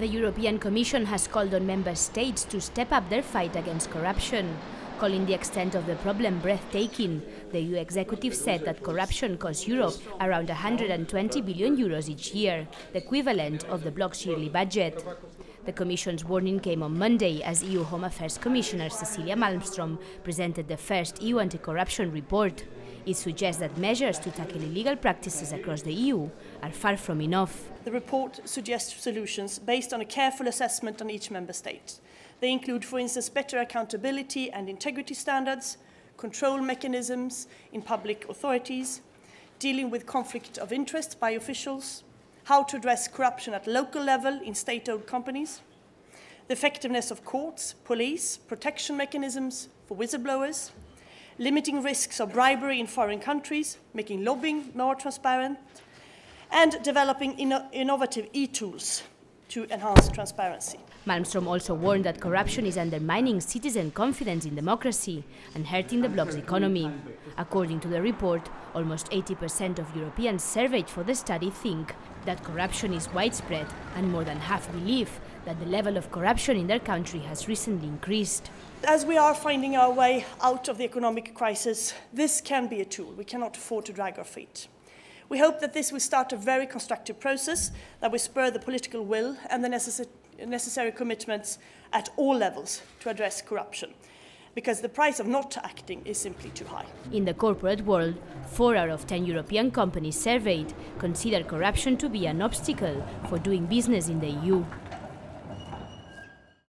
The European Commission has called on member states to step up their fight against corruption. Calling the extent of the problem breathtaking, the EU executive said that corruption costs Europe around 120 billion euros each year, the equivalent of the bloc's yearly budget. The Commission's warning came on Monday as EU Home Affairs Commissioner Cecilia Malmström presented the first EU anti-corruption report. It suggests that measures to tackle illegal practices across the EU are far from enough. The report suggests solutions based on a careful assessment on each member state. They include, for instance, better accountability and integrity standards, control mechanisms in public authorities, dealing with conflict of interest by officials, how to address corruption at local level in state-owned companies, the effectiveness of courts, police, protection mechanisms for whistleblowers, limiting risks of bribery in foreign countries, making lobbying more transparent, and developing innovative e-tools to enhance transparency. Malmström also warned that corruption is undermining citizen confidence in democracy and hurting the bloc's economy. According to the report, almost 80% of Europeans surveyed for the study think that corruption is widespread, and more than half believe that the level of corruption in their country has recently increased. As we are finding our way out of the economic crisis, this can be a tool. We cannot afford to drag our feet. We hope that this will start a very constructive process that will spur the political will and the necessary commitments at all levels to address corruption, because the price of not acting is simply too high. In the corporate world, 4 out of 10 European companies surveyed consider corruption to be an obstacle for doing business in the EU.